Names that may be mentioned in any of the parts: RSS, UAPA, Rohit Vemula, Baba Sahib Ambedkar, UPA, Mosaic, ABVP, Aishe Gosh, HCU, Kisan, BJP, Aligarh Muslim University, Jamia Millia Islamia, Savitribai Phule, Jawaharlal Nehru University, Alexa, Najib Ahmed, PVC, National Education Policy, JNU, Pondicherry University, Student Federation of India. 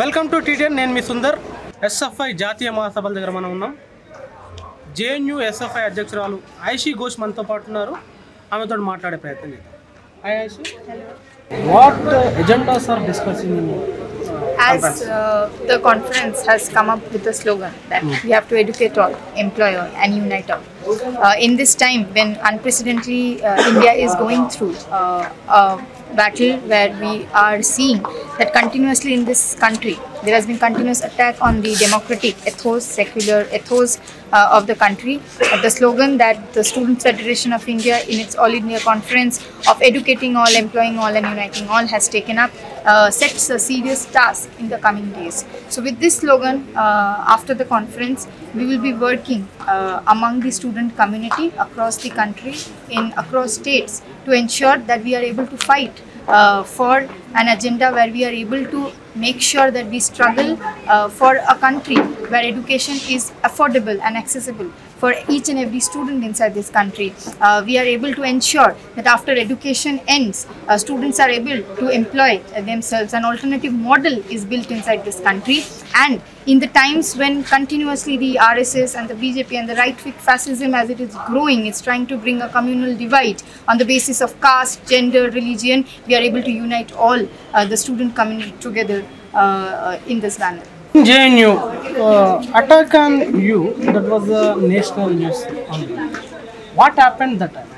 Welcome to టీటీఎన్. నేను మీ Sundar. SFI జాతీయ మహాసభల దగ్గర మనం ఉన్నాం. జేఎన్యూ ఎస్ఎఫ్ఐ అధ్యక్షురాలు ఐషీ ఘోష్ మనతో పాటు ఉన్నారు. ఆమెతో మాట్లాడే ప్రయత్నం చేద్దాం. Hi Aishe, what agendas are discussing in as the conference has come up with a slogan that we have to educate all, employ all and unite all. In this time when unprecedentedly India is going through a battle where we are seeing that continuously in this country there has been continuous attack on the democratic ethos, secular ethos of the country. The slogan that the Student Federation of India in its All India Conference of Educating All, Employing All and Uniting All has taken up sets a serious task in the coming days. So with this slogan, after the conference, we will be working among the student community across the country, in across states, to ensure that we are able to fight for an agenda where we are able to make sure that we struggle for a country where education is affordable and accessible for each and every student inside this country. We are able to ensure that after education ends, students are able to employ themselves. An alternative model is built inside this country. And in the times when continuously the RSS and the BJP and the right-wing fascism, as it is growing, is trying to bring a communal divide on the basis of caste, gender, religion, we are able to unite all the student community together in this manner. JNU attack on you, that was the national news. What happened that time?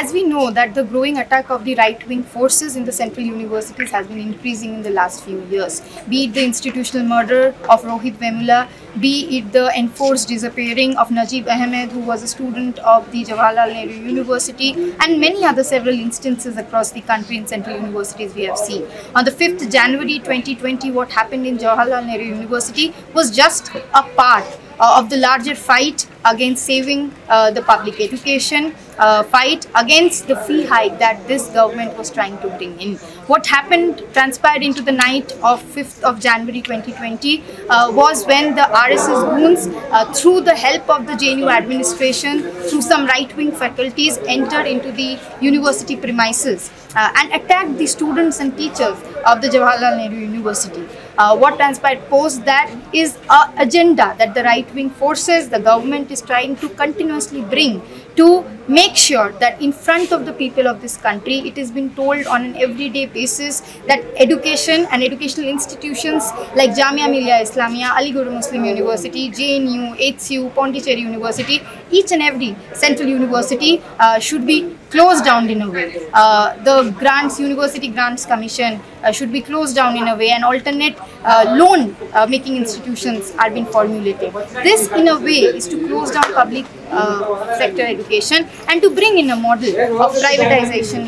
As we know that the growing attack of the right-wing forces in the central universities has been increasing in the last few years. Be it the institutional murder of Rohit Vemula, be it the enforced disappearing of Najib Ahmed, who was a student of the Jawaharlal Nehru University, and many other several instances across the country in central universities we have seen. On the 5th January 2020, what happened in Jawaharlal Nehru University was just a part of the larger fight against saving the public education, fight against the fee hike that this government was trying to bring in. What happened, transpired into the night of 5th of January 2020 was when the RSS goons, through the help of the JNU administration, through some right-wing faculties, entered into the university premises and attacked the students and teachers of the Jawaharlal Nehru University. What transpired post that is an agenda that the right-wing forces, the government is trying to continuously bring to make sure that in front of the people of this country, it has been told on an everyday basis that education and educational institutions like Jamia Millia Islamia, Aligarh Muslim University, JNU, HCU, Pondicherry University, each and every central university should be closed down in a way. The grants, University Grants Commission should be closed down in a way, and alternate loan making institutions are being formulated. This in a way is to close down public sector education and to bring in a model of privatization,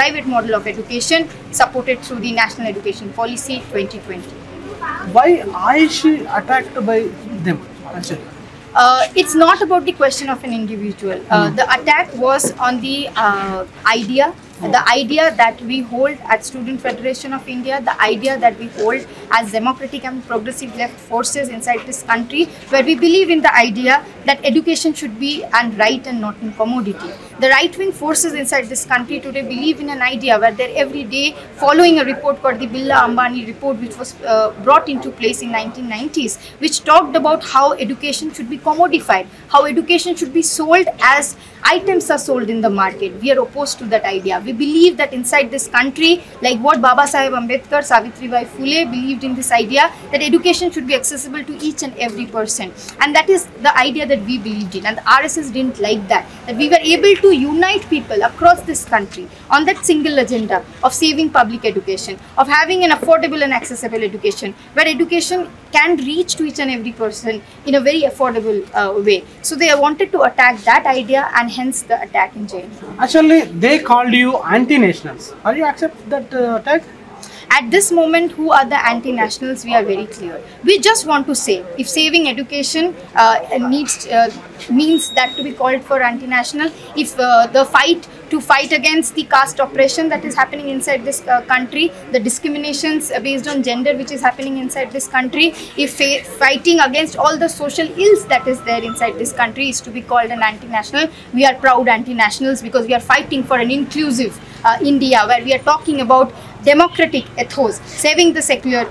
private model of education supported through the National Education Policy 2020. Why is she attacked by them? It's not about the question of an individual. The attack was on the idea. The idea that we hold at Student Federation of India, the idea that we hold as democratic and progressive left forces inside this country, where we believe in the idea that education should be a right and not a commodity. The right-wing forces inside this country today believe in an idea where they're every day following a report called the Birla Ambani report, which was brought into place in 1990s, which talked about how education should be commodified, how education should be sold as items are sold in the market. We are opposed to that idea. We believe that inside this country, like what Baba Sahib Ambedkar, Savitribai Phule believed in this idea, that education should be accessible to each and every person. And that is the idea that we believed in. And the RSS didn't like that. That we were able to unite people across this country on that single agenda of saving public education, of having an affordable and accessible education, where education can reach to each and every person in a very affordable way. So they wanted to attack that idea, and hence the attack in jail. Actually, they called you anti-nationals. Are you accept that attack? At this moment, who are the anti-nationals? We are very clear. We just want to say, if saving education means that to be called for anti-national, if the fight to fight against the caste oppression that is happening inside this country, the discriminations based on gender which is happening inside this country, if fighting against all the social ills that is there inside this country is to be called an anti-national, we are proud anti-nationals because we are fighting for an inclusive India, where we are talking about democratic ethos, saving the secular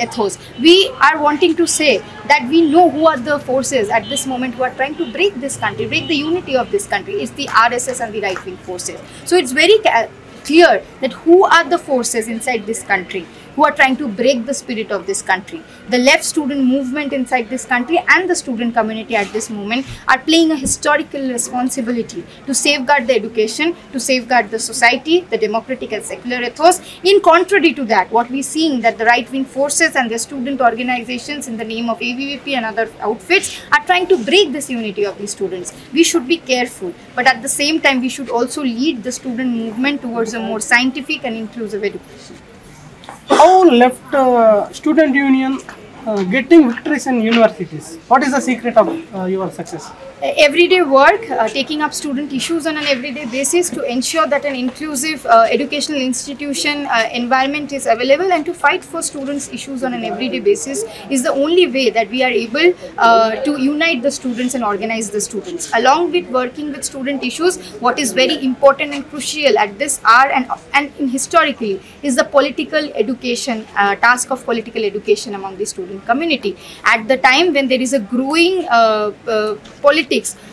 ethos. We are wanting to say that we know who are the forces at this moment who are trying to break this country, break the unity of this country. It's the RSS and the right-wing forces. So it's very clear that who are the forces inside this country who are trying to break the spirit of this country. The left student movement inside this country and the student community at this moment are playing a historical responsibility to safeguard the education, to safeguard the society, the democratic and secular ethos. In contrary to that, what we're seeing that the right-wing forces and their student organizations in the name of ABVP and other outfits are trying to break this unity of these students. We should be careful, but at the same time, we should also lead the student movement towards a more scientific and inclusive education. How left student union getting victories in universities? What is the secret of your success? Everyday work, taking up student issues on an everyday basis to ensure that an inclusive educational institution environment is available, and to fight for students' issues on an everyday basis is the only way that we are able to unite the students and organize the students. Along with working with student issues, what is very important and crucial at this hour and historically is the political education, task of political education among the student community. At the time when there is a growing politics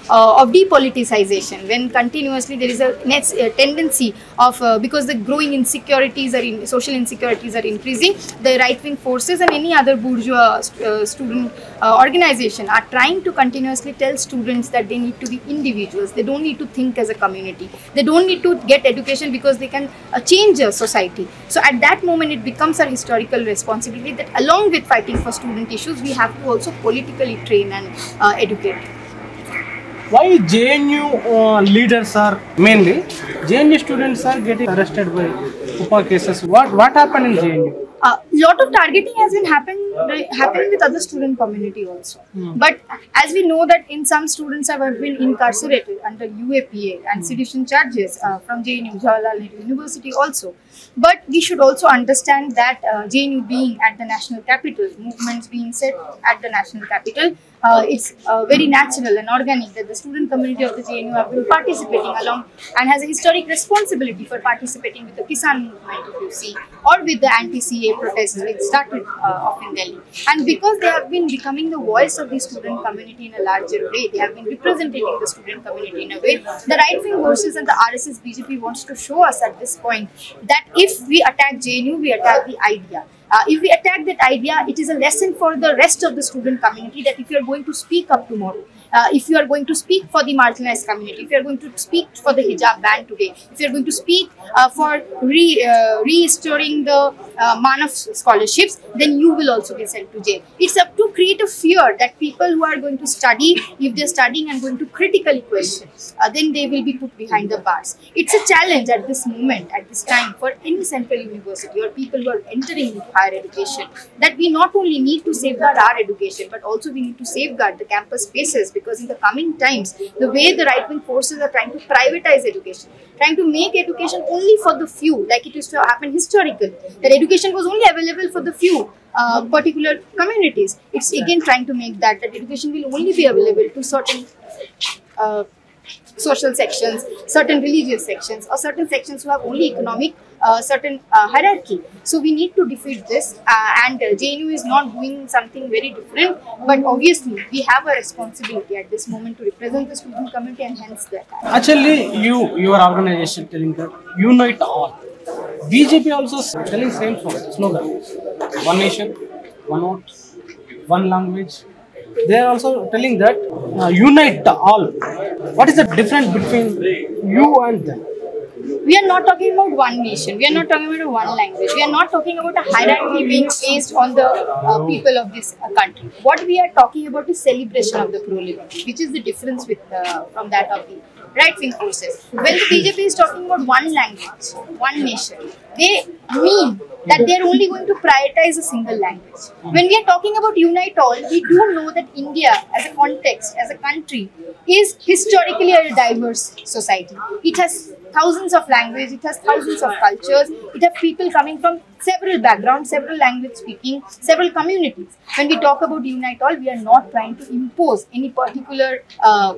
of depoliticization, when continuously there is a tendency of because the growing insecurities are social insecurities are increasing, the right-wing forces and any other bourgeois student organization are trying to continuously tell students that they need to be individuals, they don't need to think as a community, they don't need to get education because they can change a society. So at that moment it becomes our historical responsibility that along with fighting for student issues, we have to also politically train and educate. Why JNU leaders are mainly, JNU students are getting arrested by UPA cases? What happened in JNU? A lot of targeting has been happening with other student community also. But as we know that in some students have been incarcerated under UAPA and sedition charges from JNU, Jawaharlal Nehru University also. But we should also understand that JNU being at the national capital, movements being set at the national capital, it's very natural and organic that the student community of the JNU have been participating along and has a historic responsibility for participating with the Kisan movement, if you see, or with the anti-CA protests which started off in Delhi. And because they have been becoming the voice of the student community in a larger way, they have been representing the student community in a way, the right-wing forces and the RSS BJP wants to show us at this point that if we attack JNU, we attack the idea. If we attack that idea, it is a lesson for the rest of the student community that if you are going to speak up tomorrow, if you are going to speak for the marginalized community, if you are going to speak for the hijab ban today, if you are going to speak for restoring the Manav scholarships, then you will also be sent to jail. It's up to create a fear that people who are going to study, if they're studying and going to critically question, then they will be put behind the bars. It's a challenge at this moment, at this time, for any central university or people who are entering into higher education, that we not only need to safeguard our education, but also we need to safeguard the campus spaces. Because in the coming times, the way the right-wing forces are trying to privatize education, trying to make education only for the few, like it used to happen historically, that education was only available for the few particular communities. It's again trying to make that education will only be available to certain social sections, certain religious sections, or certain sections who have only economic certain hierarchy. So we need to defeat this and JNU is not doing something very different, but obviously we have a responsibility at this moment to represent the student community and hence that. Actually, your organization telling that unite all. BJP also telling same slogan, one nation, one vote, one language. They are also telling that unite all. What is the difference between you and them? We are not talking about one nation, we are not talking about one language, we are not talking about a hierarchy being placed on the people of this country. What we are talking about is celebration of the plurality, which is the difference with from that of the right-wing forces. When the BJP is talking about one language, one nation, they mean that they are only going to prioritize a single language. When we are talking about unite all, we do know that India as a context, as a country, is historically a diverse society. It has thousands of languages, it has thousands of cultures, it has people coming from several backgrounds, several language speaking, several communities. When we talk about unite all, we are not trying to impose any particular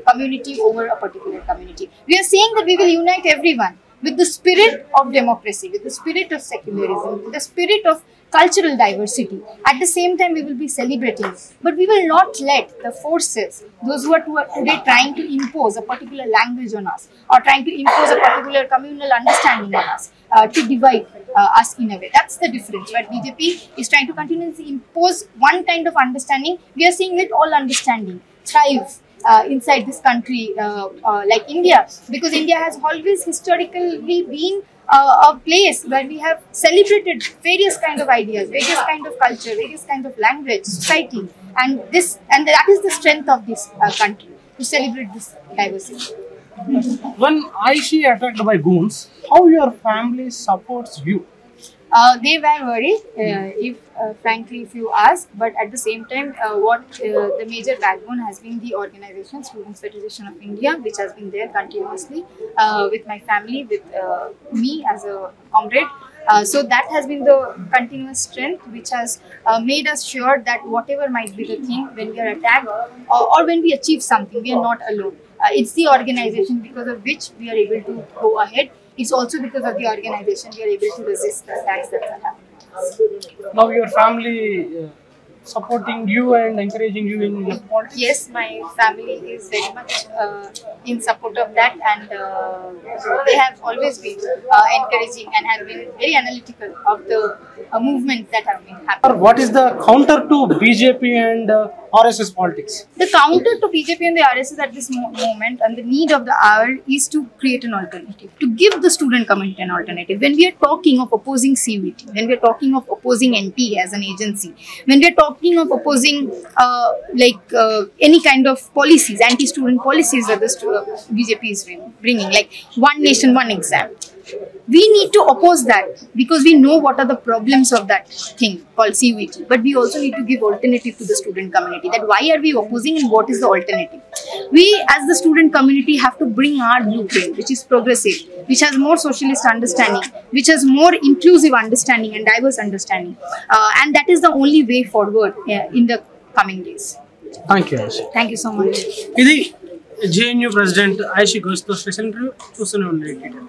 community over a particular community. We are saying that we will unite everyone. with the spirit of democracy, with the spirit of secularism, with the spirit of cultural diversity. At the same time, we will be celebrating, but we will not let the forces, those who are today trying to impose a particular language on us or trying to impose a particular communal understanding on us, to divide us in a way. That's the difference, where BJP is trying to continuously impose one kind of understanding. We are seeing that all understanding thrives inside this country, like India, because India has always historically been a place where we have celebrated various kind of ideas, various kind of culture, various kind of language, society, and this, and that is the strength of this country, to celebrate this diversity. When Aishe attacked by goons, how your family supports you? They were worried, frankly, if you ask, but at the same time, what the major backbone has been the organization, Students Federation of India, which has been there continuously with my family, with me as a comrade. So that has been the continuous strength which has made us sure that whatever might be the thing, when we are attacked or when we achieve something, we are not alone. It's the organization because of which we are able to go ahead. It's also because of the organization we are able to resist the attacks that are happening. Now your family supporting you and encouraging you in your politics? Yes, my family is very much in support of that, and they have always been encouraging and have been very analytical of the movements that have been happening. What is the counter to BJP and RSS politics? The counter to BJP and the RSS at this moment and the need of the hour is to create an alternative, to give the student community an alternative. When we are talking of opposing CVT, when we are talking of opposing NP as an agency, when we are talking of opposing any kind of policies, anti-student policies that the BJP is bringing, like one nation, one exam. We need to oppose that because we know what are the problems of that thing called CVT. But we also need to give alternative to the student community, that why are we opposing and what is the alternative. We as the student community have to bring our blueprint, which is progressive, which has more socialist understanding, which has more inclusive understanding and diverse understanding. And that is the only way forward in the coming days. Thank you. Thank you so much. JNU President Aishe Gosh, special interview.